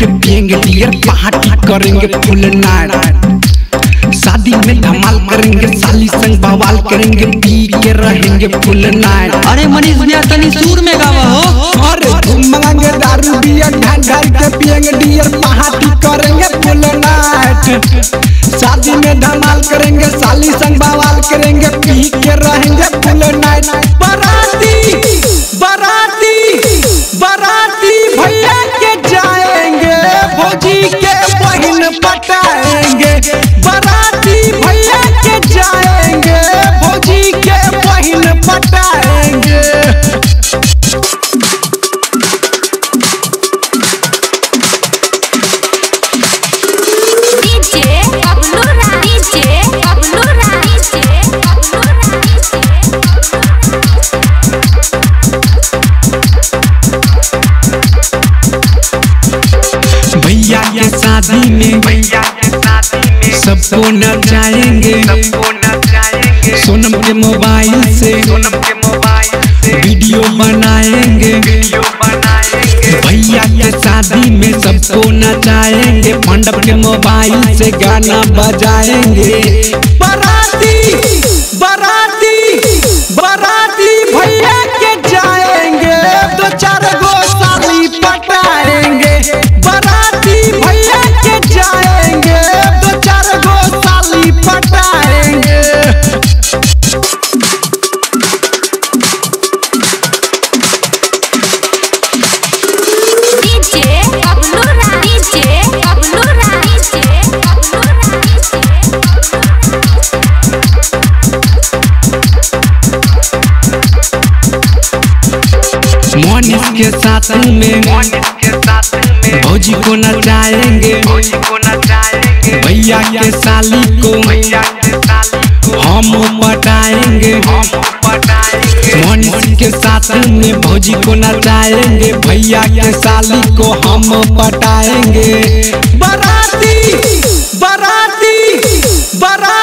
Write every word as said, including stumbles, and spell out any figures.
फिर पिएंगे beer, party करेंगे फुल नाइट, शादी में धमाल करेंगे, साली संग बवाल करेंगे, पी के रहेंगे फुल नाइट। अरे मनीष भैया तनी सुर में गावा हो। अरे तुम मांगे दारू बियर, घर घर के पिएंगे बियर, पार्टी करेंगे फुल नाइट, शादी में धमाल करेंगे, साली संग बवाल करेंगे, पी के रहेंगे फुल नाइट। बराती बराती बराती भैया के जाएंगे, भौजी के बहन पटाएंगे। बराती भैया के जाएंगे, भौजी के बहन पटाएंगे। भैया के शादी में सबको नचाएंगे, सोनम के मोबाइल से वीडियो बनाएंगे। भैया के शादी में सबको नचाएंगे, मंडप के मोबाइल से गाना बजाएंगे। बराती बराती बराती भैया के जाएंगे, दो चार गो साली पटाएंगे। मनीष के साथ में भौजी को नचाएंगे, भैया के साली को हम पटाएंगे। मनीष के साथ में भौजी को नचाएंगे, भैया के साली को हम पटाएंगे। बराती बराती बराती